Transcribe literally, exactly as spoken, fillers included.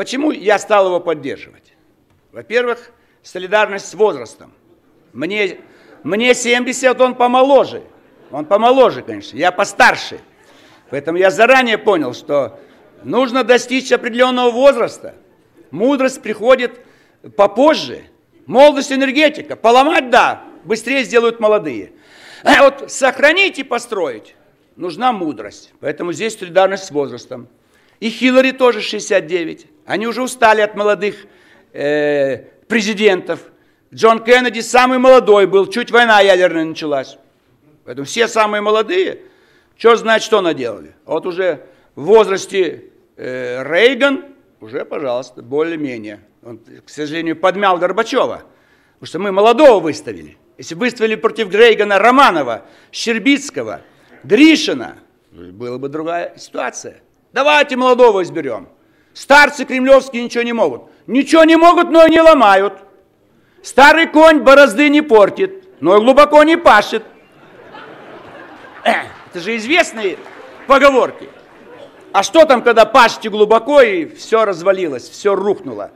Почему я стал его поддерживать? Во-первых, солидарность с возрастом. Мне, мне семьдесят, он помоложе. Он помоложе, конечно, я постарше. Поэтому я заранее понял, что нужно достичь определенного возраста. Мудрость приходит попозже. Молодость, энергетика. Поломать, да, быстрее сделают молодые. А вот сохранить и построить нужна мудрость. Поэтому здесь солидарность с возрастом. И Хиллари тоже шестьдесят девять. Они уже устали от молодых э, президентов. Джон Кеннеди самый молодой был. Чуть война ядерная началась. Поэтому все самые молодые, черт знает, что наделали. Вот уже в возрасте э, Рейган, уже, пожалуйста, более-менее. Он, к сожалению, подмял Горбачева. Потому что мы молодого выставили. Если выставили против Рейгана Романова, Щербицкого, Гришина, была бы другая ситуация. Давайте молодого изберем. Старцы кремлевские ничего не могут. Ничего не могут, но и не ломают. Старый конь борозды не портит, но и глубоко не пашет. Это же известные поговорки. А что там, когда пашете глубоко, и все развалилось, все рухнуло?